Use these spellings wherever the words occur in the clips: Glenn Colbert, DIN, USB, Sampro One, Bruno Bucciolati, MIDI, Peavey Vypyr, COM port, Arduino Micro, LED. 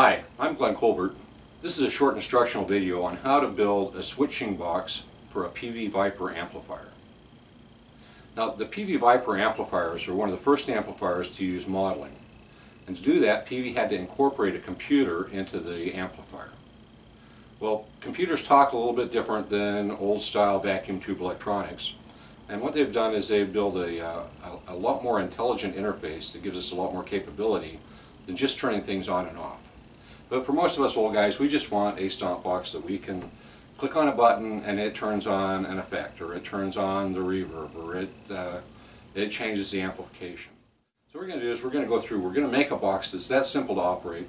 Hi, I'm Glenn Colbert. This is a short instructional video on how to build a switching box for a Peavey Vypyr amplifier. Now, the Peavey Vypyr amplifiers are one of the first amplifiers to use modeling. And to do that, Peavey had to incorporate a computer into the amplifier. Well, computers talk a little bit different than old-style vacuum tube electronics. And what they've done is they've built a lot more intelligent interface that gives us a lot more capability than just turning things on and off. But for most of us old guys, we just want a stomp box that we can click on a button and it turns on an effect, or it turns on the reverb, or it changes the amplification. So what we're going to do is we're going to go through, we're going to make a box that's that simple to operate,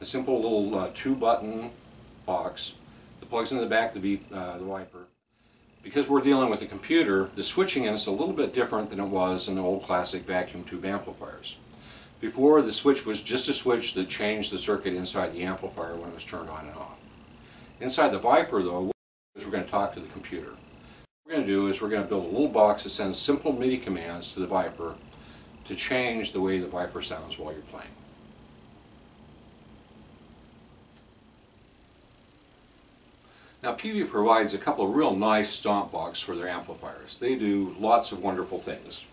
a simple little two-button box that plugs into the back of the Vypyr. Because we're dealing with a computer, the switching in is a little bit different than it was in the old classic vacuum tube amplifiers. Before, the switch was just a switch that changed the circuit inside the amplifier when it was turned on and off. Inside the Vypyr, though, we're going to talk to the computer. What we're going to do is we're going to build a little box that sends simple MIDI commands to the Vypyr to change the way the Vypyr sounds while you're playing. Now, Peavey provides a couple of real nice stomp boxes for their amplifiers. They do lots of wonderful things.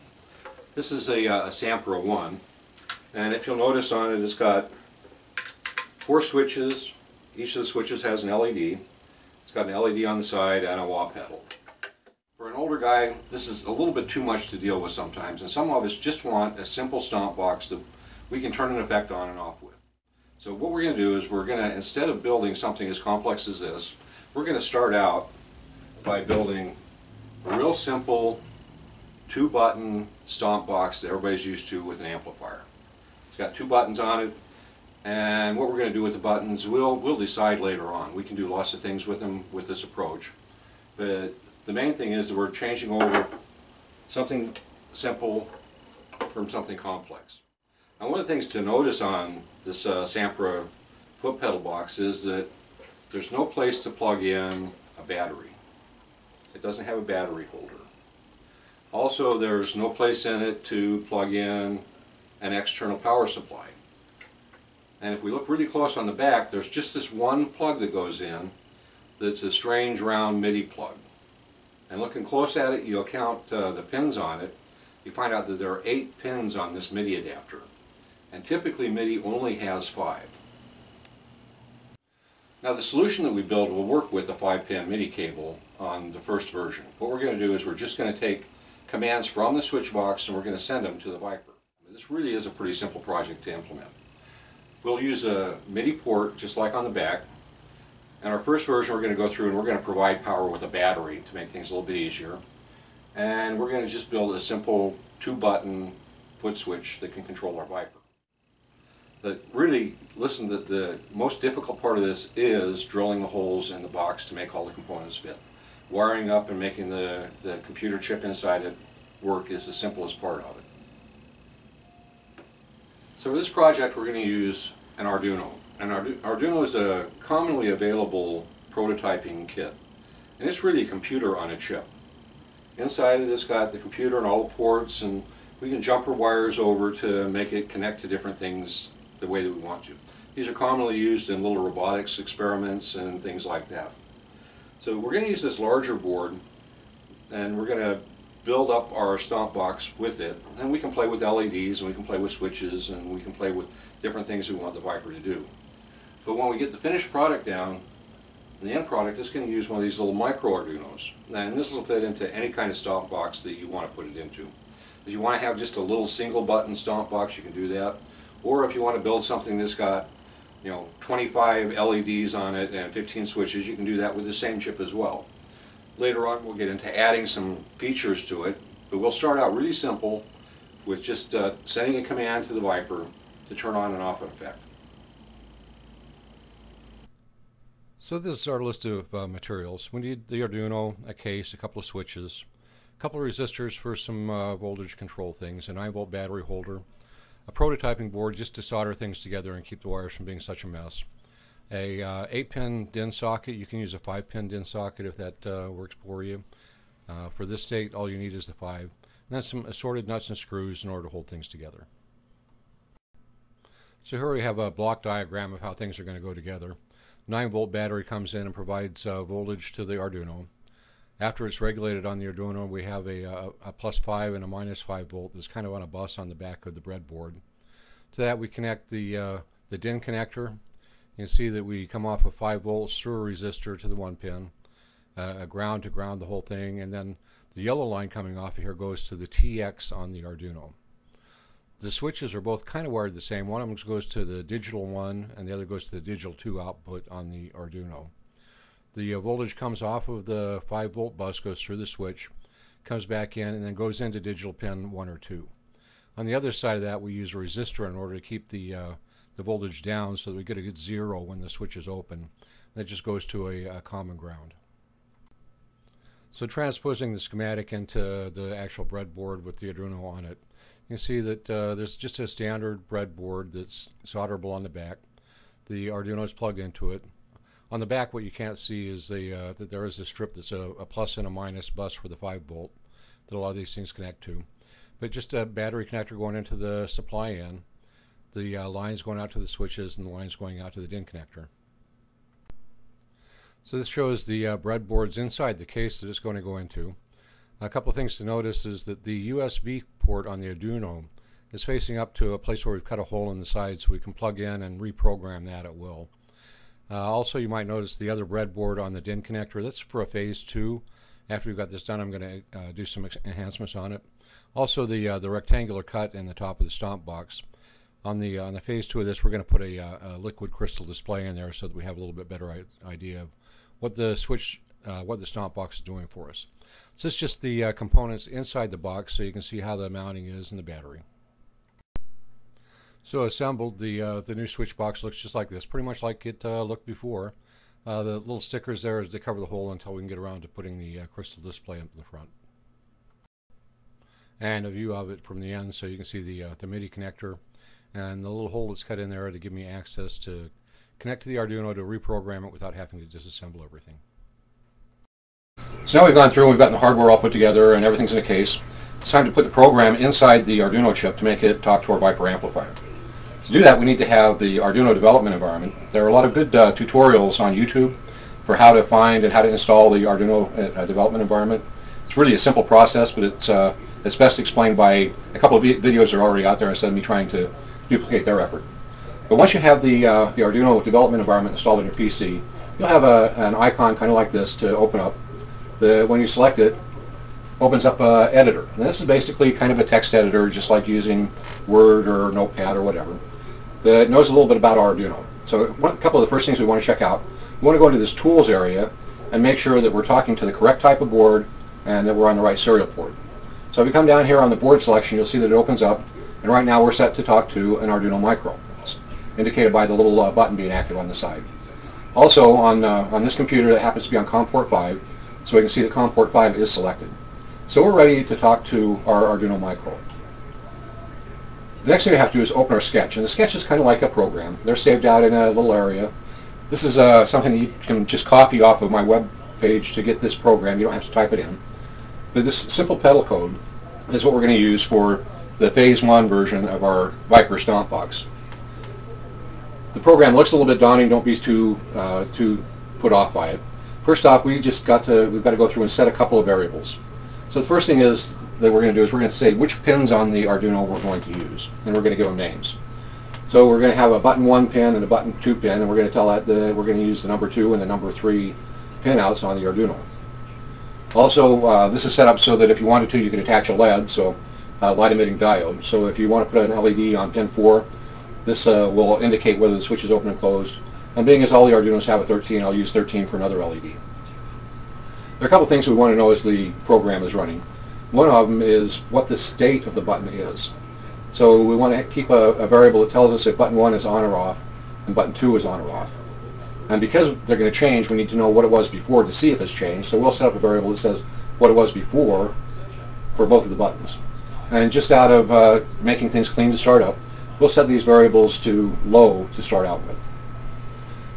This is a Sampro One. And if you'll notice on it, it's got four switches. Each of the switches has an LED. It's got an LED on the side and a wah pedal. For an older guy, this is a little bit too much to deal with sometimes, and some of us just want a simple stomp box that we can turn an effect on and off with. So what we're going to do is we're going to, instead of building something as complex as this, we're going to start out by building a real simple two-button stomp box that everybody's used to with an amplifier. It's got two buttons on it, and what we're going to do with the buttons we'll decide later on. We can do lots of things with them with this approach, but the main thing is that we're changing over something simple from something complex. Now, one of the things to notice on this Sampro foot pedal box is that there's no place to plug in a battery. It doesn't have a battery holder. Also, there's no place in it to plug in an external power supply. And if we look really close on the back, there's just this one plug that goes in that's a strange round MIDI plug. And looking close at it, you'll count the pins on it. You find out that there are 8 pins on this MIDI adapter. And typically MIDI only has 5. Now, the solution that we build will work with a 5-pin MIDI cable on the first version. What we're going to do is we're just going to take commands from the switch box and we're going to send them to the Vypyr. This really is a pretty simple project to implement. We'll use a MIDI port just like on the back, and our first version we're going to go through and we're going to provide power with a battery to make things a little bit easier, and we're going to just build a simple two-button foot switch that can control our Vypyr. But really, listen, the most difficult part of this is drilling the holes in the box to make all the components fit. Wiring up and making the computer chip inside it work is the simplest part of it. So for this project, we're going to use an Arduino. And Arduino is a commonly available prototyping kit. And it's really a computer on a chip. Inside it, it's got the computer and all the ports, and we can jumper wires over to make it connect to different things the way that we want to. These are commonly used in little robotics experiments and things like that. So we're going to use this larger board, and we're going to build up our stomp box with it, and we can play with LEDs, and we can play with switches, and we can play with different things we want the Vypyr to do. But when we get the finished product down, the end product is going to use one of these little micro Arduinos, and this will fit into any kind of stomp box that you want to put it into. If you want to have just a little single button stomp box, you can do that, or if you want to build something that's got, you know, 25 LEDs on it and 15 switches, you can do that with the same chip as well. Later on, we'll get into adding some features to it, but we'll start out really simple with just sending a command to the Vypyr to turn on and off an effect. So this is our list of materials. We need the Arduino, a case, a couple of switches, a couple of resistors for some voltage control things, a 9-volt battery holder, a prototyping board just to solder things together and keep the wires from being such a mess. A 8-pin DIN socket. You can use a 5-pin DIN socket if that works for you. For this state, all you need is the 5. And then some assorted nuts and screws in order to hold things together. So here we have a block diagram of how things are going to go together. 9-volt battery comes in and provides voltage to the Arduino. After it's regulated on the Arduino, we have a plus 5 and a minus 5 volt that's kind of on a bus on the back of the breadboard. To that we connect the DIN connector. You can see that we come off of 5 volts through a resistor to the 1 pin, a ground to ground the whole thing, and then the yellow line coming off of here goes to the TX on the Arduino. The switches are both kind of wired the same. One of them goes to the digital 1 and the other goes to the digital 2 output on the Arduino. The voltage comes off of the 5 volt bus, goes through the switch, comes back in, and then goes into digital pin 1 or 2. On the other side of that, we use a resistor in order to keep the voltage down so that we get a good 0 when the switch is open. That just goes to a common ground. So transposing the schematic into the actual breadboard with the Arduino on it, you can see that there's just a standard breadboard that's solderable on the back. The Arduino is plugged into it. On the back, what you can't see is that there is a strip that's a plus and a minus bus for the 5 volt that a lot of these things connect to. But just a battery connector going into the supply end, the lines going out to the switches, and the lines going out to the DIN connector. So this shows the breadboards inside the case that it's going to go into. A couple things to notice is that the USB port on the Arduino is facing up to a place where we've cut a hole in the side so we can plug in and reprogram that at will. Also, you might notice the other breadboard on the DIN connector. That's for a phase 2. After we've got this done, I'm going to do some enhancements on it. Also, the rectangular cut in the top of the stomp box. On the phase 2 of this, we're going to put a liquid crystal display in there so that we have a little bit better idea of what the switch, what the stomp box is doing for us. So it's just the components inside the box, so you can see how the mounting is and the battery. So assembled, the new switch box looks just like this, pretty much like it looked before. The little stickers there is to cover the hole until we can get around to putting the crystal display up in the front. And a view of it from the end, so you can see the MIDI connector and the little hole that's cut in there to give me access to connect to the Arduino to reprogram it without having to disassemble everything. So now we've gone through and we've gotten the hardware all put together and everything's in a case. It's time to put the program inside the Arduino chip to make it talk to our Vypyr amplifier. To do that, we need to have the Arduino development environment. There are a lot of good tutorials on YouTube for how to find and how to install the Arduino development environment. It's really a simple process, but it's best explained by a couple of videos that are already out there instead of me trying to duplicate their effort. But once you have the Arduino development environment installed on your PC, you'll have an icon kind of like this to open up. When you select it, opens up an editor. And this is basically kind of a text editor, just like using Word or Notepad or whatever. That knows a little bit about Arduino. So a couple of the first things we want to check out, we want to go into this tools area and make sure that we're talking to the correct type of board and that we're on the right serial port. So if we come down here on the board selection, you'll see that it opens up, and right now we're set to talk to an Arduino Micro. It's indicated by the little button being active on the side. Also on this computer, that happens to be on COM port 5, so we can see that COM port 5 is selected. So we're ready to talk to our Arduino Micro. The next thing we have to do is open our sketch, and the sketch is kind of like a program. They're saved out in a little area. This is something that you can just copy off of my web page to get this program. You don't have to type it in. But this simple pedal code is what we're going to use for the phase 1 version of our Vypyr stomp box. The program looks a little bit daunting. Don't be too put off by it. First off, we've got to go through and set a couple of variables. So the first thing is that we're going to do is we're going to say which pins on the Arduino we're going to use, and we're going to give them names. So we're going to have a button 1 pin and a button 2 pin, and we're going to tell that we're going to use the number 2 and the number 3 pinouts on the Arduino. Also, this is set up so that if you wanted to, you can attach a LED, so light emitting diode. So if you want to put an LED on pin 4, this will indicate whether the switch is open and closed. And being as all the Arduinos have a 13, I'll use 13 for another LED. There are a couple things we want to know as the program is running. One of them is what the state of the button is. So we want to keep a variable that tells us if button 1 is on or off and button 2 is on or off. And because they're going to change, we need to know what it was before to see if it's changed. So we'll set up a variable that says what it was before for both of the buttons. And just out of making things clean to start up, we'll set these variables to low to start out with.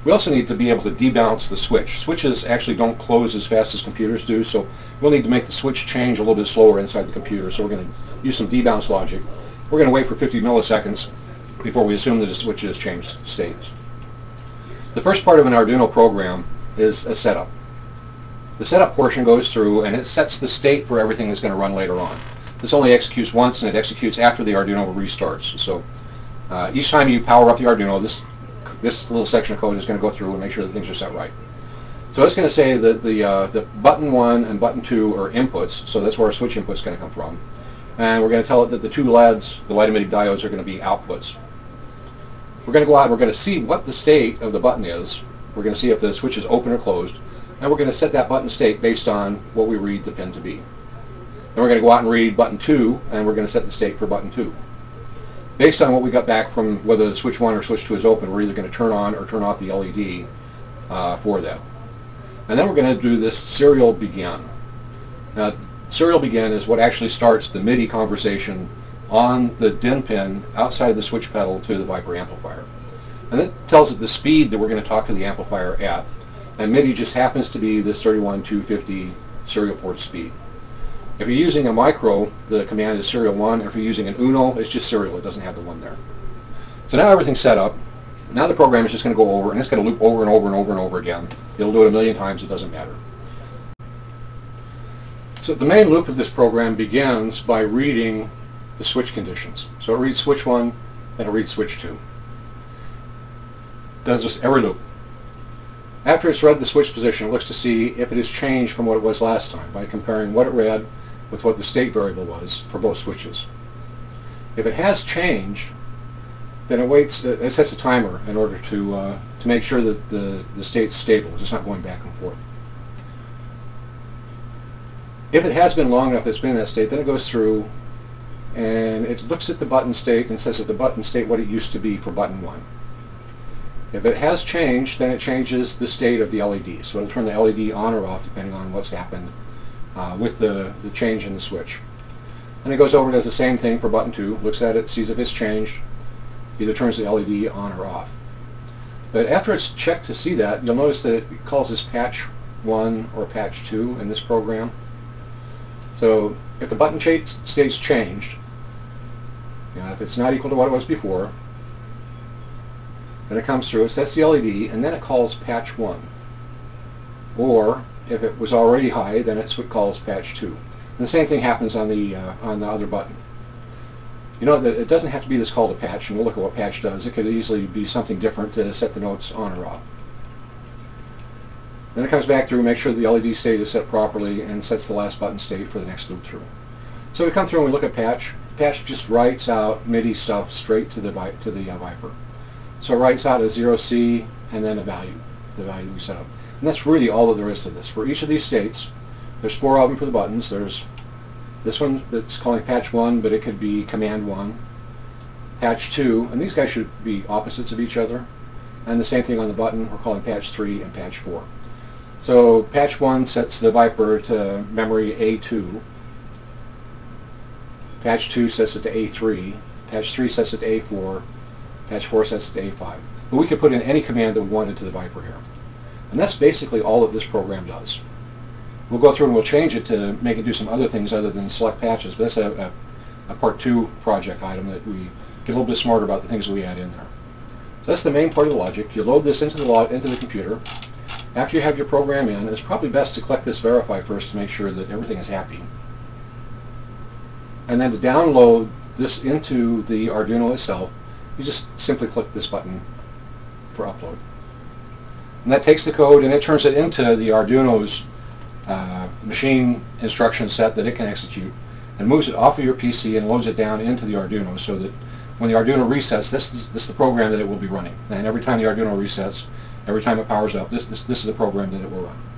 We also need to be able to debounce the switch. Switches actually don't close as fast as computers do, so we'll need to make the switch change a little bit slower inside the computer. So we're going to use some debounce logic. We're going to wait for 50 milliseconds before we assume that the switch has changed states. The first part of an Arduino program is a setup. The setup portion goes through and it sets the state for everything that's going to run later on. This only executes once, and it executes after the Arduino restarts. So each time you power up the Arduino, this little section of code is going to go through and make sure that things are set right. So it's going to say that the button 1 and button 2 are inputs, so that's where our switch input is going to come from. And we're going to tell it that the two LEDs, the light emitting diodes, are going to be outputs. We're going to go out and we're going to see what the state of the button is. We're going to see if the switch is open or closed. And we're going to set that button state based on what we read the pin to be. Then we're going to go out and read button 2, and we're going to set the state for button 2. Based on what we got back from whether switch 1 or switch 2 is open, we're either going to turn on or turn off the LED for that. And then we're going to do this serial begin. Now, serial begin is what actually starts the MIDI conversation on the DIN pin outside the switch pedal to the Vypyr amplifier. And that tells it the speed that we're going to talk to the amplifier at. And MIDI just happens to be this 31250 serial port speed. If you're using a micro, the command is serial 1. If you're using an Uno, it's just serial. It doesn't have the 1 there. So now everything's set up. Now the program is just going to go over, and it's going to loop over and over and over and over again. It'll do it a million times, it doesn't matter. So the main loop of this program begins by reading the switch conditions. So it reads switch 1, then it reads switch 2. Does this every loop. After it's read the switch position, it looks to see if it has changed from what it was last time by comparing what it read with what the state variable was for both switches. If it has changed, then it sets a timer in order to make sure that the state's stable, it's not going back and forth. If it has been long enough that it's been in that state, then it goes through and it looks at the button state and says that the button state what it used to be for button 1. If it has changed, then it changes the state of the LED. So it'll turn the LED on or off depending on what's happened with the change in the switch. And it goes over and does the same thing for button 2, looks at it, sees if it's changed, either turns the LED on or off. But after it's checked to see that, you'll notice that it calls this patch 1 or patch 2 in this program. So if the button state's changed, if it's not equal to what it was before, then it comes through, it sets the LED, and then it calls patch 1. Or if it was already high, then it calls patch 2. And the same thing happens on the other button. You know that it doesn't have to be this called a patch, and we'll look at what patch does. It could easily be something different to set the notes on or off. Then it comes back through, make sure the LED state is set properly, and sets the last button state for the next loop through. So we come through and we look at patch. Patch just writes out MIDI stuff straight to the Vypyr. So it writes out a 0C and then a value, the value we set up. And that's really all that there is to this. For each of these states, there's 4 of them for the buttons. There's this one that's calling patch 1, but it could be command 1, patch 2, and these guys should be opposites of each other. And the same thing on the button, we're calling patch 3 and patch 4. So patch 1 sets the Vypyr to memory A2, patch 2 sets it to A3, patch 3 sets it to A4, patch 4 sets it to A5. But we could put in any command that we wanted to the Vypyr here. And that's basically all that this program does. We'll go through and we'll change it to make it do some other things other than select patches, but that's a part 2 project item that we get a little bit smarter about the things we add in there. So that's the main part of the logic. You load this into the computer. After you have your program in, it's probably best to collect this verify first to make sure that everything is happy. And then to download this into the Arduino itself, you just simply click this button for upload. And that takes the code and it turns it into the Arduino's machine instruction set that it can execute, and moves it off of your PC and loads it down into the Arduino, so that when the Arduino resets, this is the program that it will be running. And every time the Arduino resets, every time it powers up, this is the program that it will run.